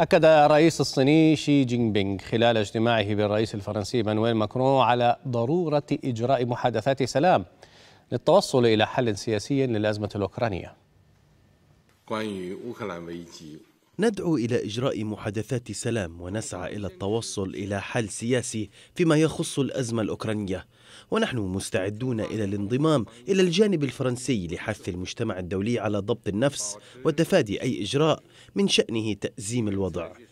أكد الرئيس الصيني شي جين بينغ خلال اجتماعه بالرئيس الفرنسي إيمانويل ماكرون على ضرورة إجراء محادثات سلام للتوصل إلى حل سياسي للأزمة الأوكرانية. ندعو إلى إجراء محادثات سلام ونسعى إلى التوصل إلى حل سياسي فيما يخص الأزمة الأوكرانية، ونحن مستعدون إلى الانضمام إلى الجانب الفرنسي لحث المجتمع الدولي على ضبط النفس وتفادي أي إجراء من شأنه تأزيم الوضع.